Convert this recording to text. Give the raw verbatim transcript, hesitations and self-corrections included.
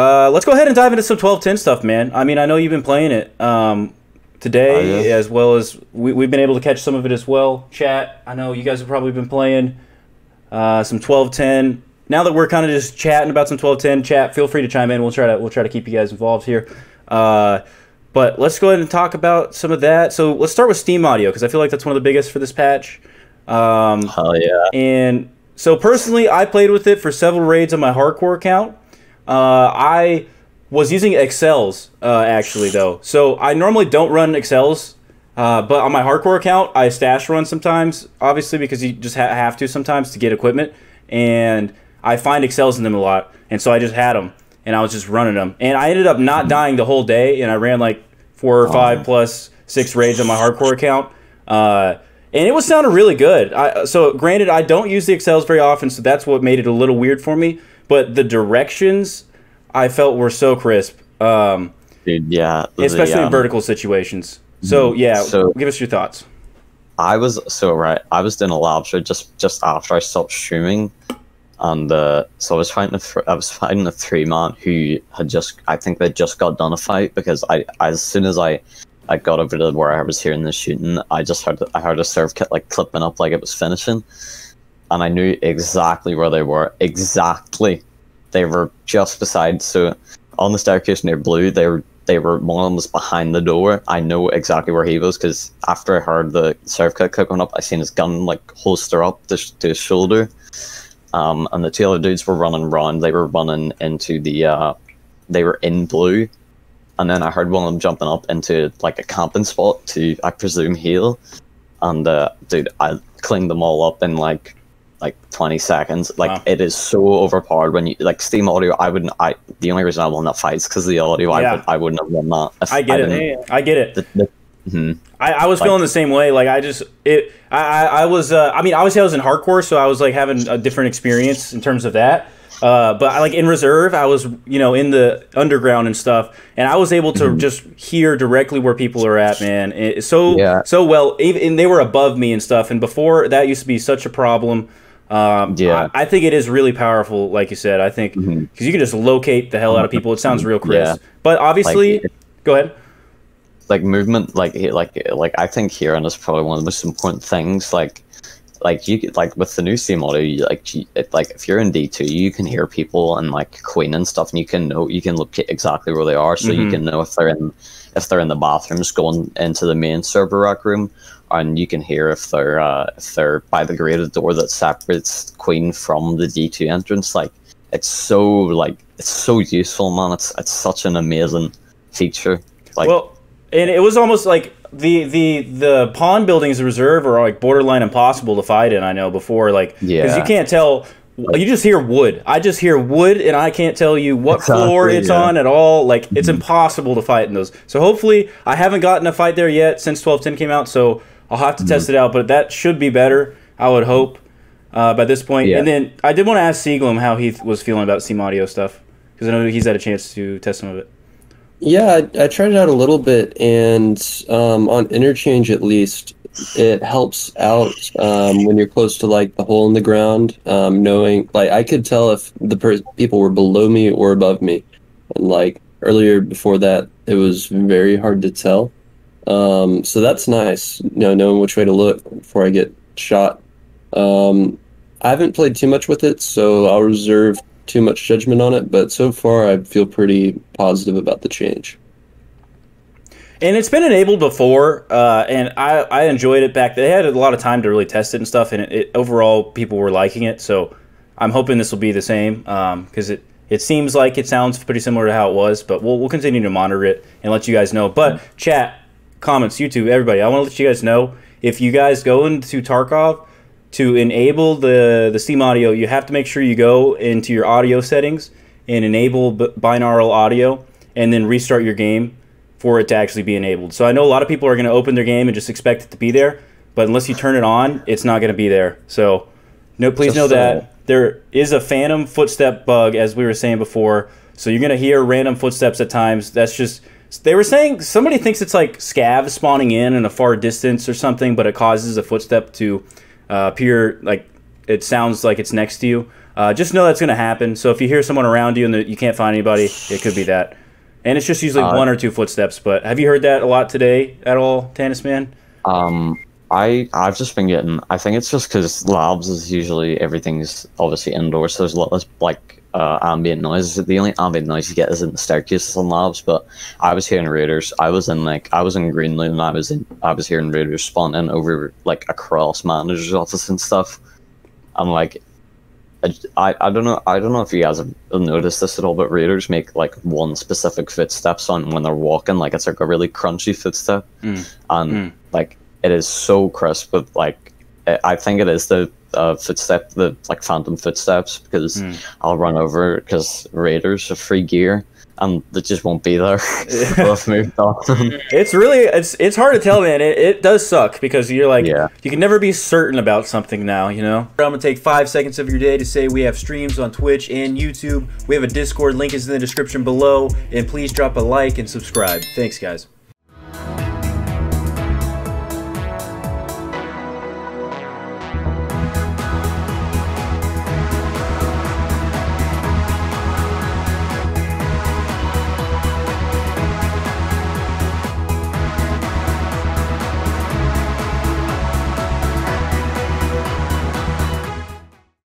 Uh, let's go ahead and dive into some twelve ten stuff, man. I mean, I know you've been playing it um, today, oh, yeah. as well as we, we've been able to catch some of it as well. Chat, I know you guys have probably been playing uh, some twelve ten. Now that we're kind of just chatting about some twelve ten, chat, feel free to chime in. We'll try to we'll try to keep you guys involved here. Uh, but let's go ahead and talk about some of that. So let's start with Steam Audio, because I feel like that's one of the biggest for this patch. Um, oh, yeah. And so personally, I played with it for several raids on my hardcore account. Uh, I was using Excels, uh, actually, though. So I normally don't run Excels, uh, but on my hardcore account, I stash run sometimes, obviously, because you just ha have to sometimes to get equipment. And I find Excels in them a lot. And so I just had them, and I was just running them. And I ended up not dying the whole day, and I ran like four or five plus six raids on my hardcore account. Uh, and it was sounding really good. I, so granted, I don't use the Excels very often, so that's what made it a little weird for me. But the directions I felt were so crisp, um, dude. Yeah, especially the, um, in vertical situations. So yeah, so give us your thoughts. I was so right. I was doing a live show just just after I stopped streaming, and uh, so I was fighting a I was fighting a three man who had just I think they just got done a fight, because I as soon as I I got over to where I was hearing the shooting, I just heard I heard a serve kit like clipping up like it was finishing. And I knew exactly where they were. Exactly, they were just beside. So on the staircase near Blue, they were. They were one of them was behind the door. I know exactly where he was, because after I heard the serve kick going up, I seen his gun like holster up to, to his shoulder. Um, and the two other dudes were running round. They were running into the. Uh, they were in Blue, and then I heard one of them jumping up into like a camping spot to, I presume, heal. And uh, dude, I cleaned them all up in like. like twenty seconds. Like wow. It is so overpowered when you like Steam Audio. I wouldn't. I the only reason I won that fight is because the audio. Yeah. I would, I wouldn't have won that. If I get I it. Yeah. I get it. The, the, mm-hmm. I, I was like, feeling the same way. Like I just it. I I, I was. Uh, I mean, obviously I was in hardcore, so I was like having a different experience in terms of that. Uh, but I, like in reserve, I was you know in the underground and stuff, and I was able to mm-hmm. just hear directly where people are at, man. It, so yeah. so well, even and they were above me and stuff. And before that used to be such a problem. Um, yeah, I, I think it is really powerful, like you said. I think because mm-hmm. you can just locate the hell out of people. It sounds real crisp, yeah. But obviously, like, go ahead. Like movement, like like like I think hearing is probably one of the most important things. Like like you like with the new Steam Audio, you, like you, it, like if you're in D two, you can hear people and like Queen and stuff, and you can know you can locate exactly where they are, so mm-hmm. you can know if they're in if they're in the bathrooms going into the main server rack room. And you can hear if they're uh, if they're by the graded door that separates Queen from the D two entrance. Like it's so like it's so useful, man. It's it's such an amazing feature. Like, well, and it was almost like the the the pawn buildings in reserve are like borderline impossible to fight in. I know before, like yeah, because you can't tell. You just hear wood. I just hear wood, and I can't tell you what exactly, floor it's yeah. on at all. Like, it's impossible to fight in those. So hopefully, I haven't gotten a fight there yet since twelve ten came out. So I'll have to mm-hmm. test it out, but that should be better, I would hope, uh, by this point. Yeah. And then I did want to ask Seaglum how he was feeling about Steam Audio stuff, because I know he's had a chance to test some of it. Yeah, I, I tried it out a little bit, and um, on Interchange at least, it helps out um, when you're close to like the hole in the ground, um, knowing like I could tell if the per people were below me or above me, and like earlier before that, it was very hard to tell. Um, so that's nice, you know, knowing which way to look before I get shot. Um, I haven't played too much with it, so I'll reserve too much judgment on it, but so far I feel pretty positive about the change. And it's been enabled before, uh, and I, I enjoyed it back. They had a lot of time to really test it and stuff, and it, it, overall people were liking it, so I'm hoping this will be the same, um, because it It seems like it sounds pretty similar to how it was, but we'll, we'll continue to monitor it and let you guys know. But, chat, comments, YouTube, everybody, I want to let you guys know, if you guys go into Tarkov to enable the the Steam Audio, you have to make sure you go into your audio settings and enable b binaural audio, and then restart your game for it to actually be enabled. So I know a lot of people are going to open their game and just expect it to be there, but unless you turn it on, it's not going to be there. So no, please just know so. that there is a phantom footstep bug, as we were saying before, so you're going to hear random footsteps at times. That's just... They were saying somebody thinks it's like scavs spawning in in a far distance or something, but it causes a footstep to uh, appear, like it sounds like it's next to you. Uh, just know that's going to happen. So if you hear someone around you and the, you can't find anybody, it could be that. And it's just usually uh, one or two footsteps. But have you heard that a lot today at all, Tannest Man? Um, I, I've just been getting... I think it's just because labs is usually... Everything's obviously indoors, so there's a lot less, like, uh, ambient noise. The only ambient noise you get is in the staircases on labs, but I was hearing raiders. I was in, like... I was in Greenland, and I was, in, I was hearing raiders spawning over, like, across manager's office and stuff. And, like... I, I don't know I don't know if you guys have noticed this at all, but raiders make like one specific footstep sound when they're walking. Like it's like a really crunchy footstep, mm. and mm. like it is so crisp. But like it, I think it is the uh, footstep, the like phantom footsteps, because mm. I'll run over because raiders are free gear and they just won't be there. I've moved on. It's really it's it's hard to tell, man. It it does suck because you're like yeah. you can never be certain about something now, you know. I'm gonna take five seconds of your day to say we have streams on Twitch and YouTube. We have a Discord. Link is in the description below, and please drop a like and subscribe. Thanks, guys.